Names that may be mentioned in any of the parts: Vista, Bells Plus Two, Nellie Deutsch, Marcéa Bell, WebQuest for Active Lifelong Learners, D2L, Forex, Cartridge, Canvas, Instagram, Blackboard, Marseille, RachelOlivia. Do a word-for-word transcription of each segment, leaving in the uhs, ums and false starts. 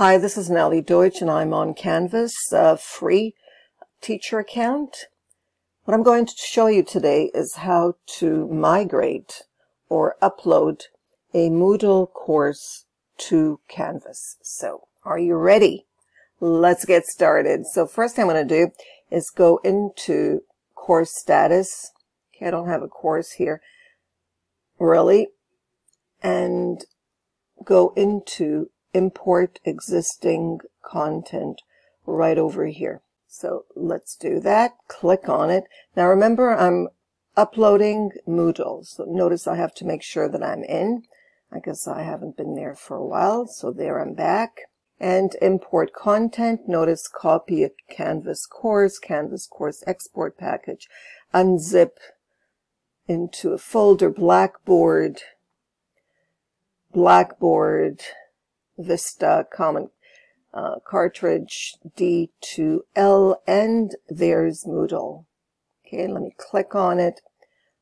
Hi, this is Nellie Deutsch, and I'm on Canvas, a free teacher account. What I'm going to show you today is how to migrate or upload a Moodle course to Canvas. So, are you ready? Let's get started. So, first thing I'm going to do is go into course status. Okay, I don't have a course here, really. And go into import existing content right over here. So let's do that. Click on it. Now remember, I'm uploading Moodle. So notice I have to make sure that I'm in. I guess I haven't been there for a while. So there I'm back. And import content. Notice copy a Canvas course, Canvas course export package. Unzip into a folder, Blackboard, Blackboard, Vista, common uh, cartridge, D two L, and there's Moodle. Okay, let me click on it.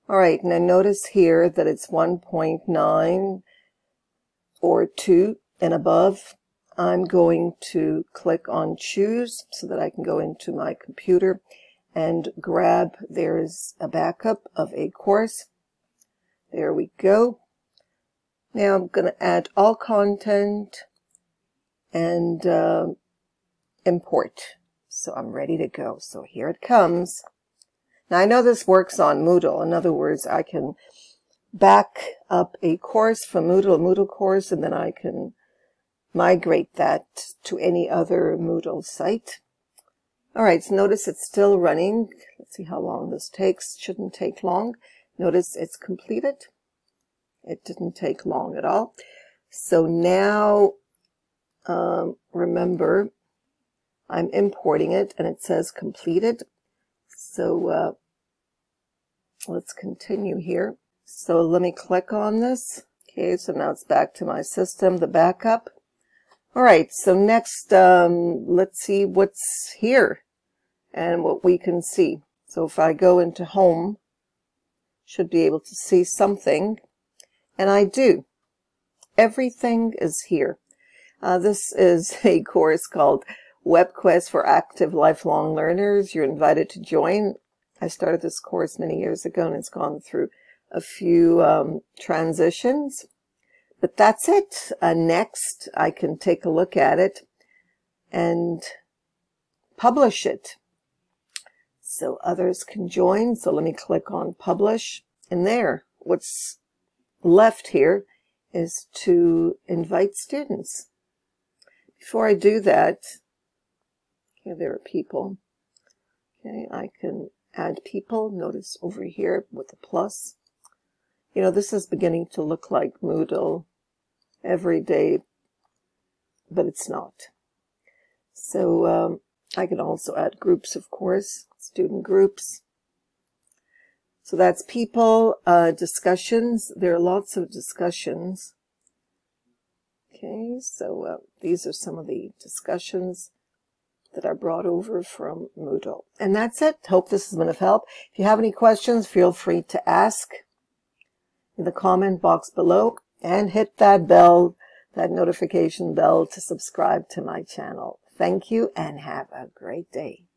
All right, now notice here that it's one point nine or two and above. I'm going to click on choose so that I can go into my computer and grab, there's a backup of a course. There we go. Now I'm going to add all content and uh, import. So I'm ready to go. So here it comes. Now I know this works on Moodle. In other words, I can back up a course from Moodle, a Moodle course, and then I can migrate that to any other Moodle site. All right, so notice it's still running. Let's see how long this takes. Shouldn't take long. Notice it's completed. It didn't take long at all. So now, um, remember, I'm importing it, and it says completed. So uh, let's continue here. So let me click on this. Okay, so now it's back to my system, the backup. All right, so next, um, let's see what's here and what we can see. So if I go into home, should be able to see something. And I do. Everything is here. Uh, this is a course called WebQuest for Active Lifelong Learners. You're invited to join. I started this course many years ago, and it's gone through a few um, transitions. But that's it. Uh, next, I can take a look at it and publish it so others can join. So let me click on publish. And there, what's left here is to invite students. Before I do that, okay, there are people. Okay, I can add people. Notice over here with the plus. You know, this is beginning to look like Moodle every day, but it's not. So um, I can also add groups, of course, student groups. So that's people, uh, discussions. There are lots of discussions. Okay, so uh, these are some of the discussions that are brought over from Moodle. And that's it. Hope this has been of help. If you have any questions, feel free to ask in the comment box below, and hit that bell, that notification bell, to subscribe to my channel. Thank you and have a great day.